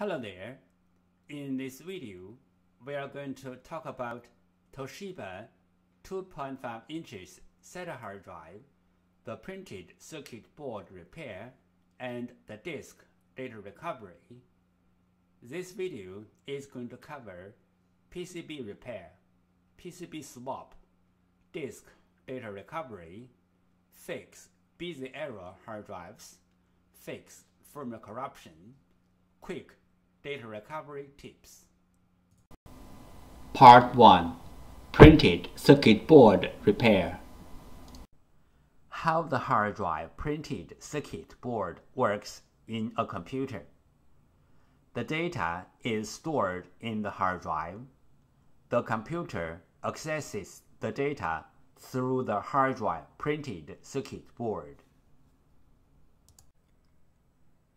Hello there. In this video, we are going to talk about Toshiba 2.5 inches SATA hard drive, the printed circuit board repair, and the disk data recovery. This video is going to cover PCB repair, PCB swap, disk data recovery, fix busy error hard drives, fix firmware corruption, quick data recovery tips. Part 1. Printed circuit board repair. How the hard drive printed circuit board works in a computer. The data is stored in the hard drive. The computer accesses the data through the hard drive printed circuit board.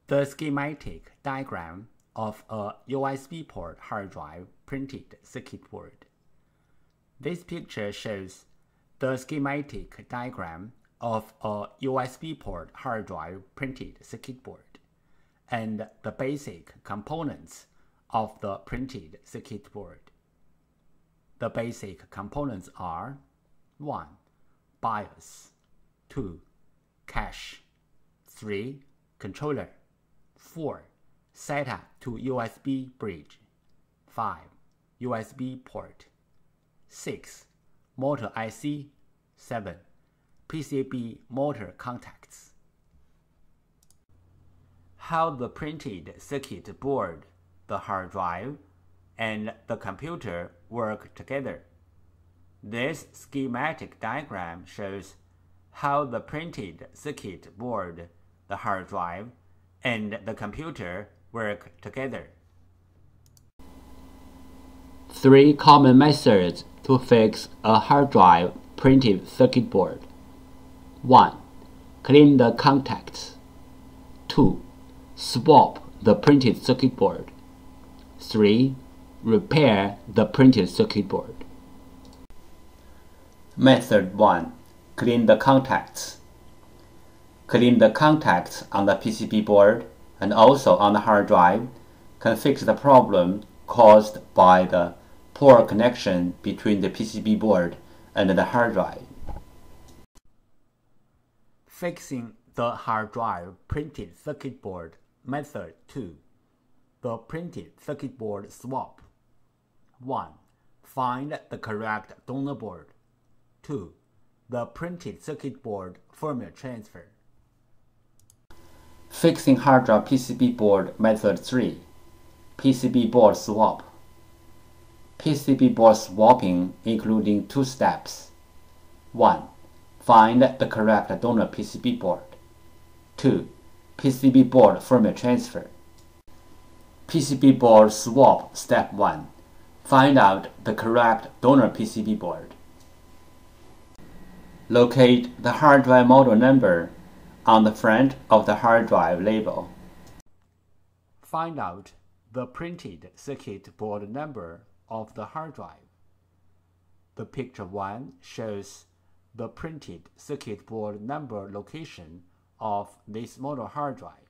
The schematic diagram of a USB port hard drive printed circuit board. This picture shows the schematic diagram of a USB port hard drive printed circuit board and the basic components of the printed circuit board. The basic components are 1. BIOS, 2. Cache, 3. Controller, 4. SATA to USB bridge, 5. USB port, 6. Motor IC, 7. PCB motor contacts. How the printed circuit board, the hard drive, and the computer work together. This schematic diagram shows how the printed circuit board, the hard drive, and the computer work together. 3 common methods to fix a hard drive printed circuit board. 1. Clean the contacts. 2. Swap the printed circuit board. 3. Repair the printed circuit board. Method 1. Clean the contacts. Clean the contacts on the PCB board and also on the hard drive can fix the problem caused by the poor connection between the PCB board and the hard drive. Fixing the hard drive printed circuit board. Method 2. The printed circuit board swap. 1. Find the correct donor board. 2. The printed circuit board firmware transfer. Fixing hard drive PCB board. Method 3. PCB board swap. PCB board swapping including 2 steps. 1. Find the correct donor PCB board. 2. PCB board firmware transfer. PCB board swap step 1. Find out the correct donor PCB board. Locate the hard drive model number on the front of the hard drive label. Find out the printed circuit board number of the hard drive. The picture 1 shows the printed circuit board number location of this model hard drive.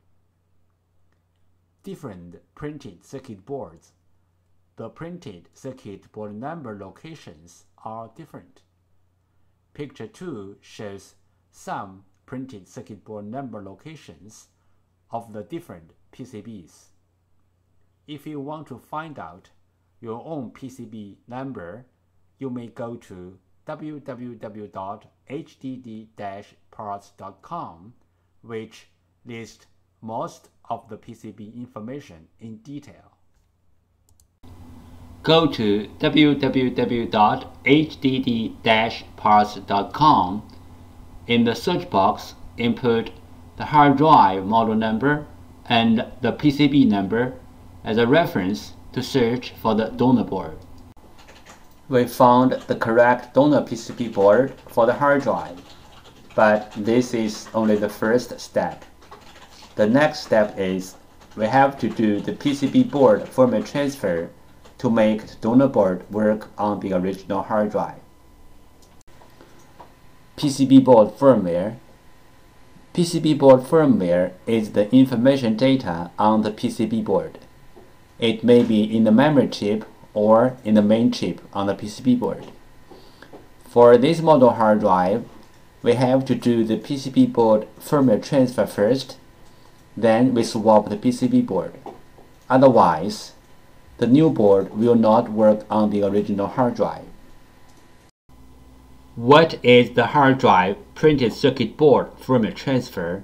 Different printed circuit boards. The printed circuit board number locations are different. Picture 2 shows some printed circuit board number locations of the different PCBs. If you want to find out your own PCB number, you may go to www.hdd-parts.com, which lists most of the PCB information in detail. Go to www.hdd-parts.com. In the search box, input the hard drive model number and the PCB number as a reference to search for the donor board. We found the correct donor PCB board for the hard drive, but this is only the first step. The next step is we have to do the PCB board firmware transfer to make the donor board work on the original hard drive. PCB board firmware. PCB board firmware is the information data on the PCB board. It may be in the memory chip or in the main chip on the PCB board. For this model hard drive, we have to do the PCB board firmware transfer first, then we swap the PCB board. Otherwise, the new board will not work on the original hard drive. What is the hard drive printed circuit board firmware transfer,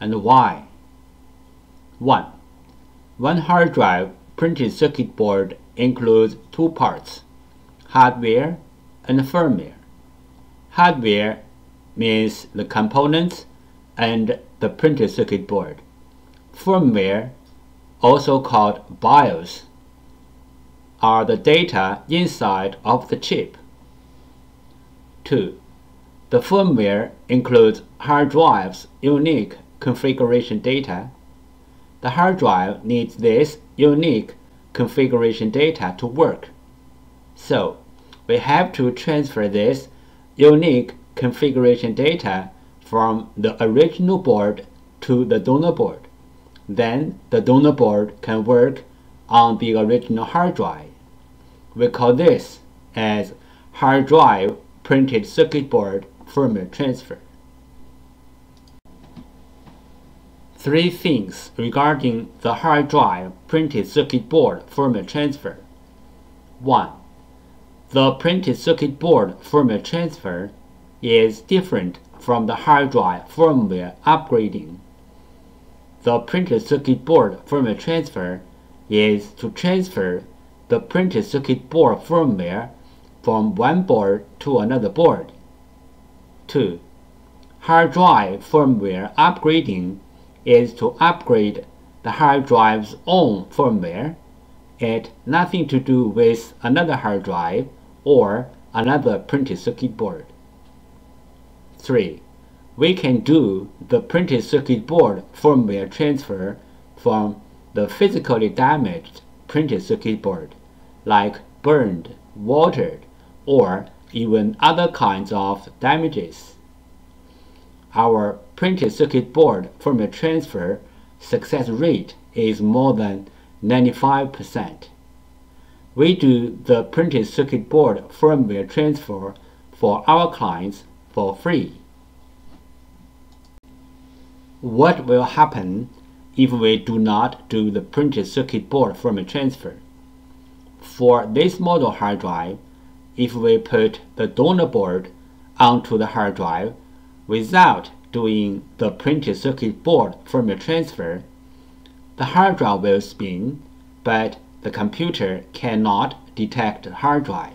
and why? 1. One hard drive printed circuit board includes two parts, hardware and firmware. Hardware means the components and the printed circuit board. Firmware, also called BIOS, are the data inside of the chip. 2. The firmware includes hard drive's unique configuration data. The hard drive needs this unique configuration data to work. So, we have to transfer this unique configuration data from the original board to the donor board. Then the donor board can work on the original hard drive. We call this as hard drive printed circuit board firmware transfer. 3 things regarding the hard drive printed circuit board firmware transfer. 1. The printed circuit board firmware transfer is different from the hard drive firmware upgrading. The printed circuit board firmware transfer is to transfer the printed circuit board firmware from one board to another board. 2. Hard drive firmware upgrading is to upgrade the hard drive's own firmware. It has nothing to do with another hard drive or another printed circuit board. 3. We can do the printed circuit board firmware transfer from the physically damaged printed circuit board, like burned, watered, or even other kinds of damages. Our printed circuit board firmware transfer success rate is more than 95%. We do the printed circuit board firmware transfer for our clients for free. What will happen if we do not do the printed circuit board firmware transfer? For this model hard drive, if we put the donor board onto the hard drive without doing the printed circuit board firmware transfer, the hard drive will spin, but the computer cannot detect the hard drive.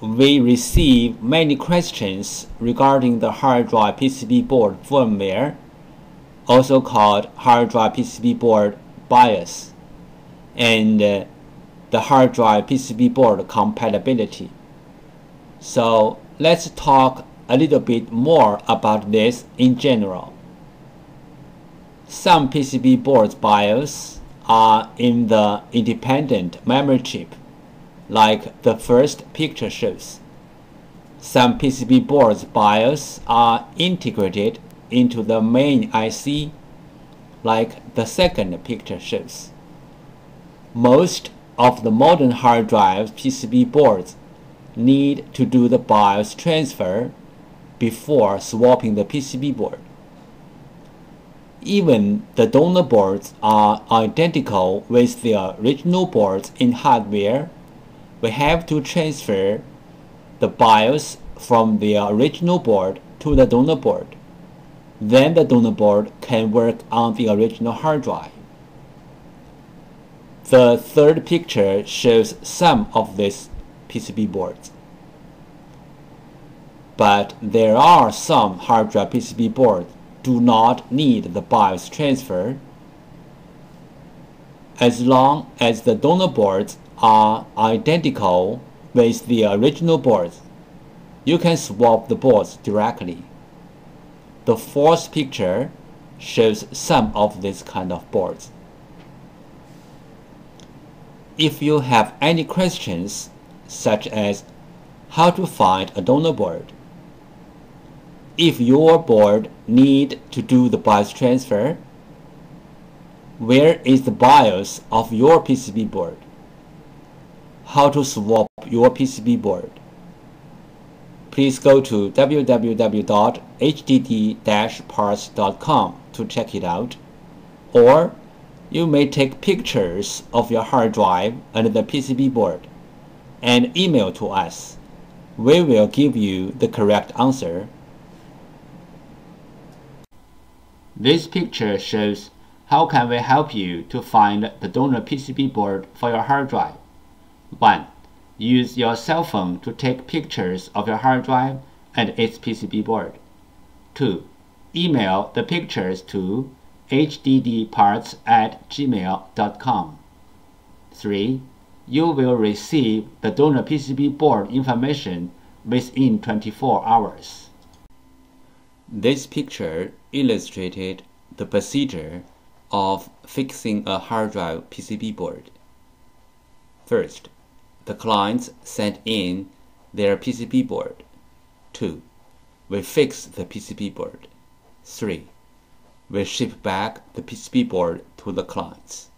We receive many questions regarding the hard drive PCB board firmware, also called hard drive PCB board BIOS, and the hard drive PCB board compatibility. So let's talk a little bit more about this in general. Some PCB boards BIOS are in the independent memory chip, like the first picture shows. Some PCB boards BIOS are integrated into the main IC, like the second picture shows. Most of the modern hard drive PCB boards need to do the BIOS transfer before swapping the PCB board. Even the donor boards are identical with their original boards in hardware. We have to transfer the BIOS from the original board to the donor board. Then the donor board can work on the original hard drive. The third picture shows some of these PCB boards. But there are some hard drive PCB boards do not need the BIOS transfer, as long as the donor boards are identical with the original boards. You can swap the boards directly. The fourth picture shows some of these kind of boards. If you have any questions, such as how to find a donor board, if your board need to do the BIOS transfer, where is the BIOS of your PCB board, how to swap your PCB board. Please go to www.hdd-parts.com to check it out, or you may take pictures of your hard drive and the PCB board and email to us. We will give you the correct answer. This picture shows how can we help you to find the donor PCB board for your hard drive. 1. Use your cell phone to take pictures of your hard drive and its PCB board. 2. Email the pictures to hdd-parts@gmail.com. 3. You will receive the donor PCB board information within 24 hours. This picture illustrated the procedure of fixing a hard drive PCB board. First, the clients sent in their PCB board. 2. We fix the PCB board. 3. We ship back the PCB board to the clients.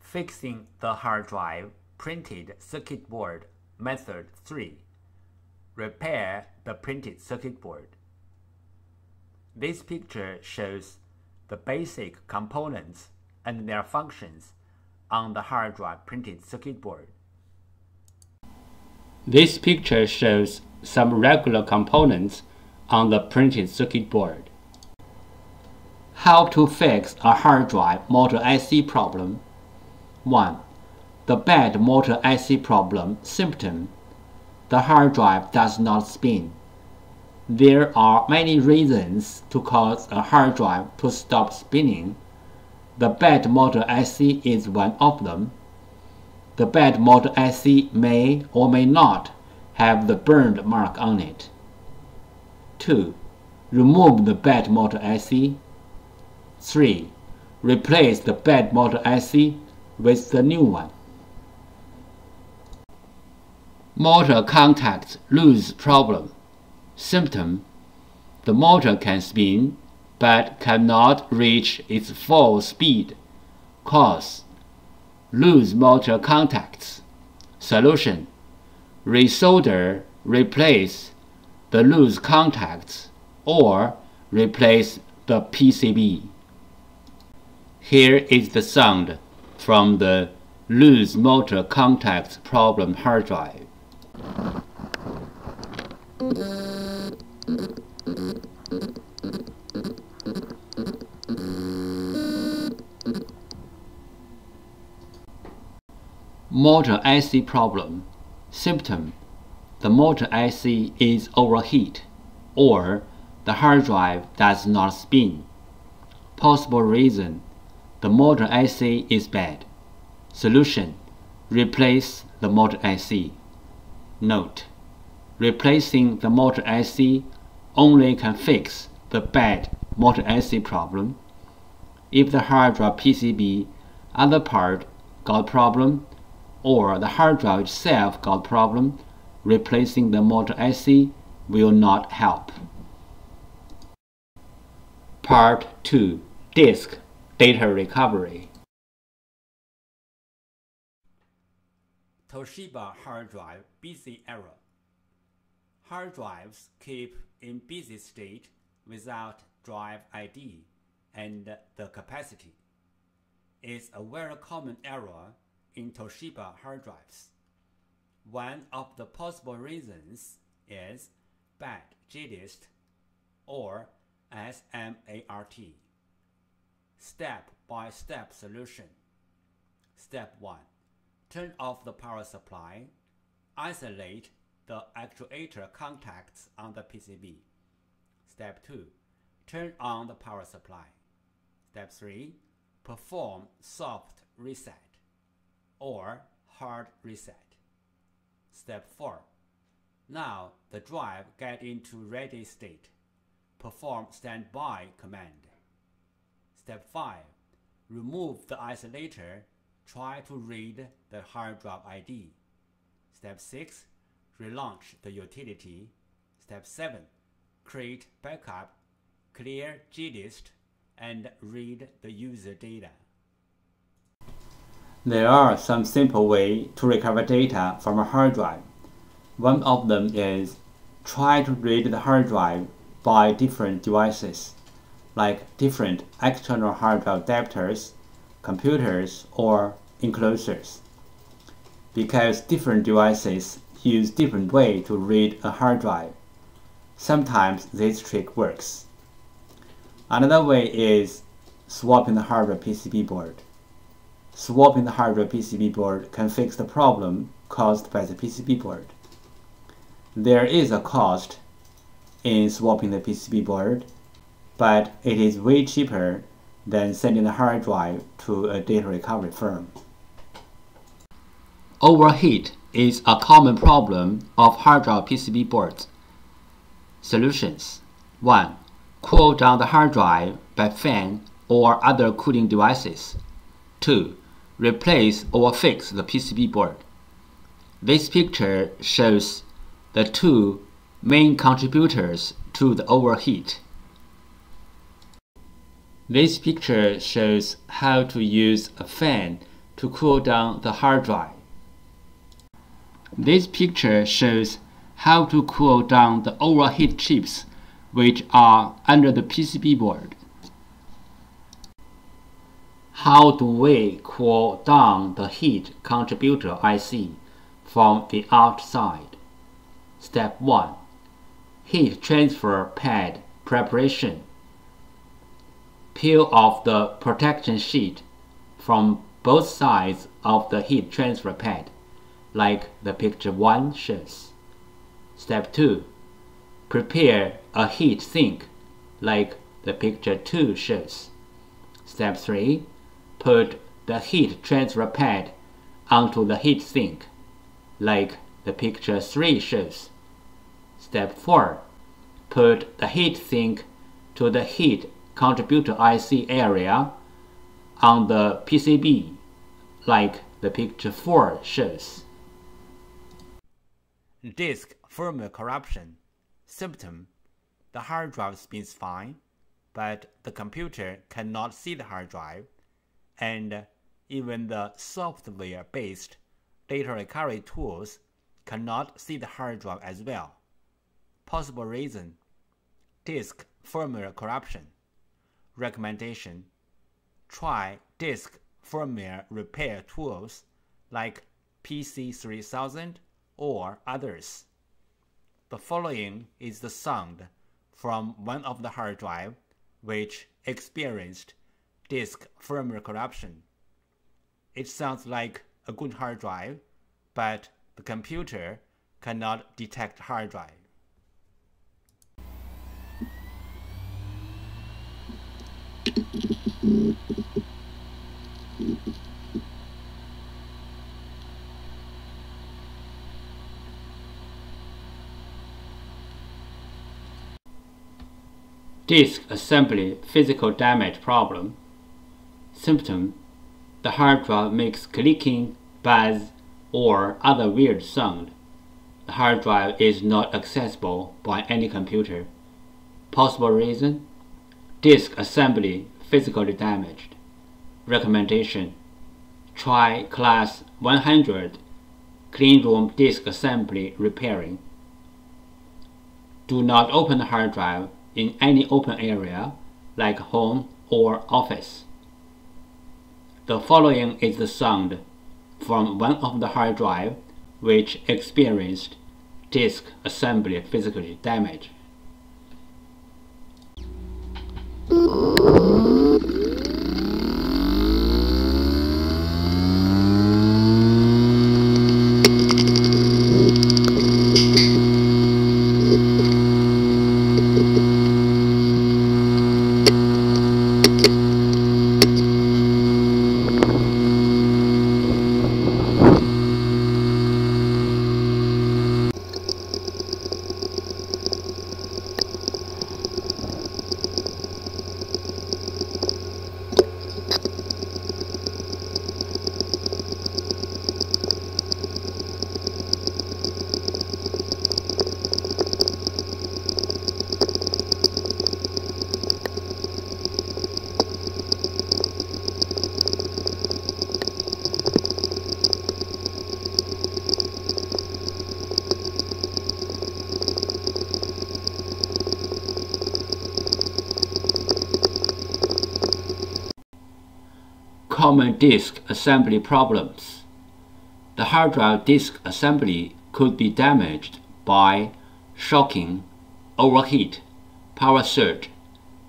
Fixing the hard drive printed circuit board method 3. Repair the printed circuit board. This picture shows the basic components and their functions on the hard drive printed circuit board. This picture shows some regular components on the printed circuit board. How to fix a hard drive motor IC problem. 1. The bad motor IC problem symptom. The hard drive does not spin. There are many reasons to cause a hard drive to stop spinning. The bad motor IC is one of them. The bad motor IC may or may not have the burned mark on it. 2. Remove the bad motor IC. 3. Replace the bad motor IC with the new one. Motor contacts loose problem. Symptom: the motor can spin but cannot reach its full speed. Cause: loose motor contacts. Solution: resolder, replace the loose contacts, or replace the PCB. Here is the sound from the loose motor contacts problem hard drive. Motor IC problem. Symptom: the motor IC is overheat, or the hard drive does not spin. Possible reason: the motor IC is bad. Solution: replace the motor IC. Note: replacing the motor IC only can fix the bad motor IC problem. If the hard drive PCB, other part got problem, or the hard drive itself got problem, replacing the motor IC will not help. Part 2. Disk data recovery. Toshiba hard drive busy error. Hard drives keep in busy state without drive ID and the capacity. It's a very common error in Toshiba hard drives. One of the possible reasons is bad GDIST or SMART. Step-by-step solution. Step 1. Turn off the power supply. Isolate the actuator contacts on the PCB. Step 2. Turn on the power supply. Step 3. Perform soft reset or hard reset. Step 4. Now the drive gets into ready state. Perform standby command. Step 5. Remove the isolator. Try to read the hard drive ID. Step 6. Relaunch the utility. Step 7. Create backup. Clear GDIST and read the user data. There are some simple ways to recover data from a hard drive. One of them is try to read the hard drive by different devices, like different external hard drive adapters, computers, or enclosures, because different devices use different ways to read a hard drive. Sometimes this trick works. Another way is swapping the hardware PCB board. Swapping the hardware PCB board can fix the problem caused by the PCB board. There is a cost in swapping the PCB board, but it is way cheaper than sending the hard drive to a data recovery firm. Overheat is a common problem of hard drive PCB boards. Solutions: 1. Cool down the hard drive by fan or other cooling devices. 2. Replace or fix the PCB board. This picture shows the two main contributors to the overheat. This picture shows how to use a fan to cool down the hard drive. This picture shows how to cool down the overheat chips which are under the PCB board. How do we cool down the heat contributor IC from the outside? Step 1. Heat transfer pad preparation. Peel off the protection sheet from both sides of the heat transfer pad, like the picture 1 shows. Step 2. Prepare a heat sink, like the picture 2 shows. Step 3. Put the heat transfer pad onto the heat sink, like the picture 3 shows. Step 4. Put the heat sink to the heat contributor IC area on the PCB, like the picture 4 shows. Disk firmware corruption. Symptom: the hard drive spins fine, but the computer cannot see the hard drive, and even the software-based data recovery tools cannot see the hard drive as well. Possible reason: disk firmware corruption. Recommendation: try disk firmware repair tools like PC3000 or others. The following is the sound from one of the hard drive which experienced disk firmware corruption. It sounds like a good hard drive, but the computer cannot detect hard drive. Disk assembly physical damage problem. Symptom: the hard drive makes clicking, buzz, or other weird sound. The hard drive is not accessible by any computer. Possible reason: disk assembly physically damaged. Recommendation: try class 100 cleanroom disk assembly repairing. Do not open the hard drive in any open area like home or office. The following is the sound from one of the hard drive which experienced disk assembly physically damage. common disk assembly problems. The hard drive disk assembly could be damaged by shocking, overheat, power surge,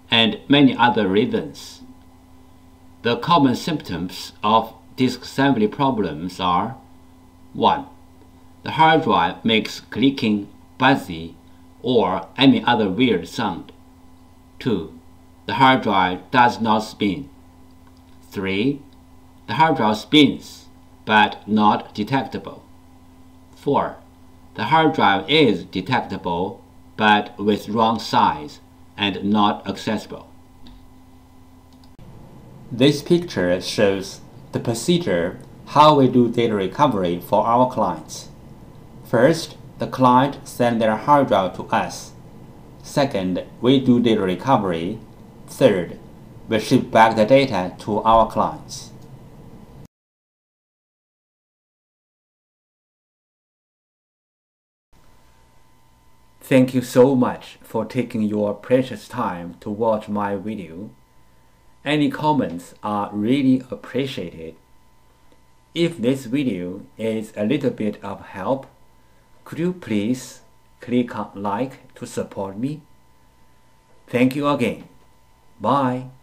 and many other reasons. The common symptoms of disk assembly problems are: 1. The hard drive makes clicking, buzzy, or any other weird sound. 2. The hard drive does not spin. 3. The hard drive spins, but not detectable. 4. The hard drive is detectable, but with wrong size and not accessible. This picture shows the procedure how we do data recovery for our clients. First, the client sends their hard drive to us. Second, we do data recovery. Third, we ship back the data to our clients. Thank you so much for taking your precious time to watch my video. Any comments are really appreciated. If this video is a little bit of help, could you please click on like to support me? Thank you again. Bye.